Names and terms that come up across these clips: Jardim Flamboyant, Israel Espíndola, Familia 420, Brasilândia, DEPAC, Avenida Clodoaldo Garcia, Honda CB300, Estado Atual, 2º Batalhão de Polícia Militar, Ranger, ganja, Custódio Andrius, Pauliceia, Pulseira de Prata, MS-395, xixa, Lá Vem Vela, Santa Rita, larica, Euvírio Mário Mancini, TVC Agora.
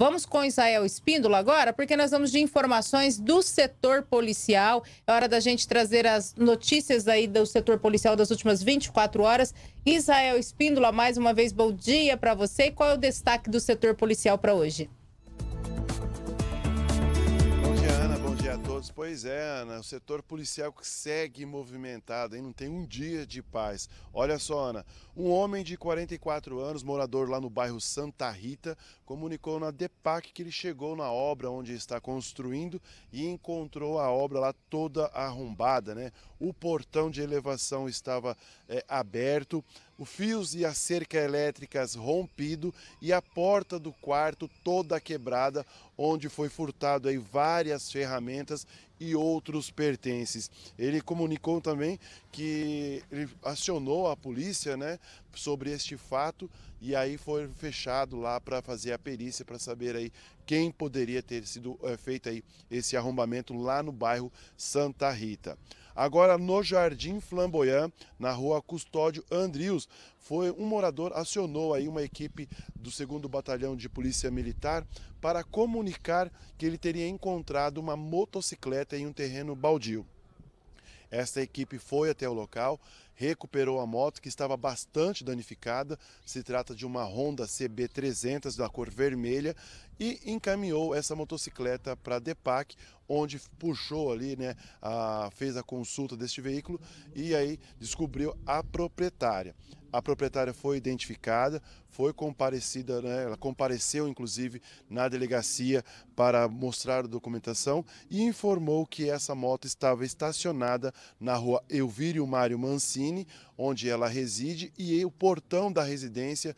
Vamos com Israel Espíndola agora, porque nós vamos de informações do setor policial. É hora da gente trazer as notícias aí do setor policial das últimas 24 horas. Israel Espíndola, mais uma vez, bom dia para você. E qual é o destaque do setor policial para hoje? Bom dia a todos. Pois é, Ana, o setor policial que segue movimentado, hein? Não tem um dia de paz. Olha só, Ana, um homem de 44 anos, morador lá no bairro Santa Rita, comunicou na DEPAC que ele chegou na obra onde está construindo e encontrou a obra lá toda arrombada, né? O portão de elevação estava aberto, os fios e a cerca elétricas rompido e a porta do quarto toda quebrada, onde foi furtado aí várias ferramentas e outros pertences. Ele comunicou também que ele acionou a polícia, né, sobre este fato, e aí foi fechado lá para fazer a perícia, para saber aí quem poderia ter sido feito aí esse arrombamento lá no bairro Santa Rita. Agora, no Jardim Flamboyant, na rua Custódio Andrius, foi um morador, acionou aí uma equipe do 2º Batalhão de Polícia Militar para comunicar que ele teria encontrado uma motocicleta em um terreno baldio. Esta equipe foi até o local, recuperou a moto, que estava bastante danificada. Se trata de uma Honda CB300 da cor vermelha, e encaminhou essa motocicleta para a DEPAC, onde puxou ali, né, fez a consulta deste veículo e aí descobriu a proprietária. A proprietária foi identificada, foi comparecida, né, ela compareceu inclusive na delegacia para mostrar a documentação e informou que essa moto estava estacionada na rua Euvírio Mário Mancini, onde ela reside, e o portão da residência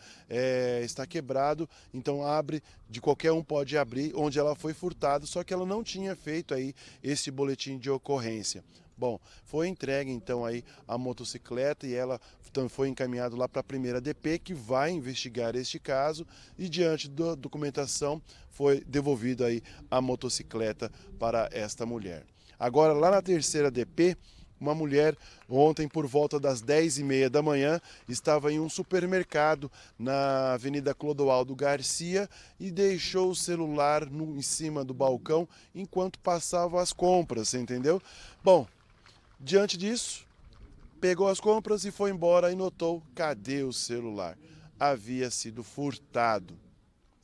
está quebrado, então abre, de qualquer um pode abrir, onde ela foi furtada, só que ela não tinha feito aí esse boletim de ocorrência. Bom, foi entregue então aí a motocicleta e ela foi encaminhada lá para a primeira DP, que vai investigar este caso, e diante da documentação foi devolvida aí a motocicleta para esta mulher. Agora, lá na terceira DP, uma mulher ontem por volta das 10h30 da manhã estava em um supermercado na Avenida Clodoaldo Garcia e deixou o celular em cima do balcão enquanto passava as compras, entendeu? Bom, diante disso, pegou as compras e foi embora e notou: cadê o celular? Havia sido furtado.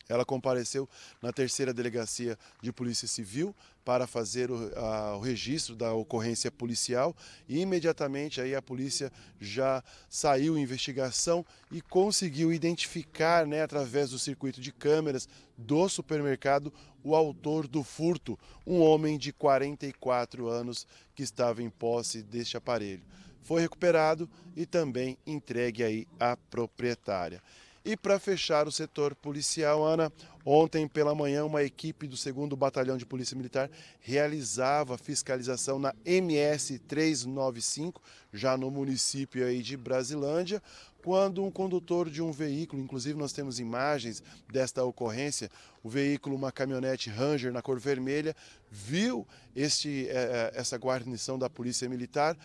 Ela compareceu na terceira delegacia de Polícia Civil para fazer o registro da ocorrência policial, e imediatamente aí a polícia já saiu em investigação e conseguiu identificar, né, através do circuito de câmeras do supermercado, o autor do furto, um homem de 44 anos que estava em posse deste aparelho. Foi recuperado e também entregue aí à proprietária. E para fechar o setor policial, Ana, ontem pela manhã uma equipe do 2º Batalhão de Polícia Militar realizava fiscalização na MS-395, já no município aí de Brasilândia, quando um condutor de um veículo, inclusive nós temos imagens desta ocorrência, o veículo, uma caminhonete Ranger na cor vermelha, viu essa guarnição da Polícia Militar,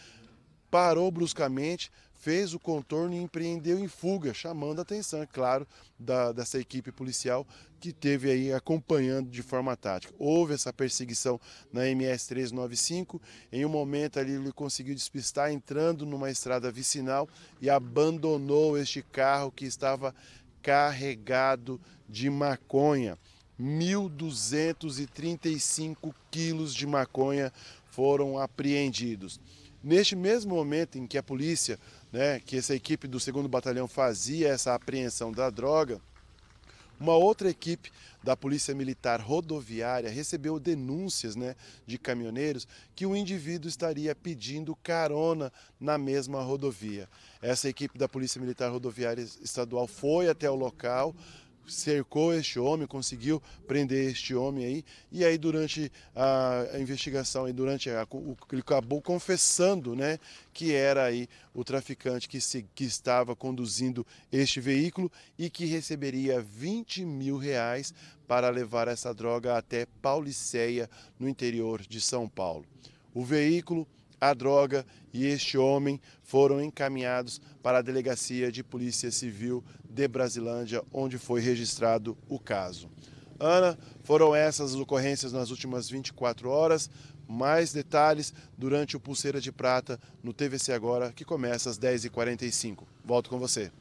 parou bruscamente, fez o contorno e empreendeu em fuga, chamando a atenção, claro, dessa equipe policial que teve aí acompanhando de forma tática. Houve essa perseguição na MS-395, em um momento ali ele conseguiu despistar entrando numa estrada vicinal e abandonou este carro que estava carregado de maconha. 1.235 quilos de maconha foram apreendidos. Neste mesmo momento em que a polícia, né, que essa equipe do 2º Batalhão fazia essa apreensão da droga, uma outra equipe da Polícia Militar Rodoviária recebeu denúncias, né, de caminhoneiros que o indivíduo estaria pedindo carona na mesma rodovia. Essa equipe da Polícia Militar Rodoviária Estadual foi até o local, cercou este homem, conseguiu prender este homem aí, e aí durante a investigação e durante ele acabou confessando, né, que era aí o traficante que estava conduzindo este veículo e que receberia R$20 mil para levar essa droga até Pauliceia, no interior de São Paulo. O veículo, a droga e este homem foram encaminhados para a Delegacia de Polícia Civil de Brasilândia, onde foi registrado o caso. Ana, foram essas as ocorrências nas últimas 24 horas. Mais detalhes durante o Pulseira de Prata no TVC Agora, que começa às 10h45. Volto com você.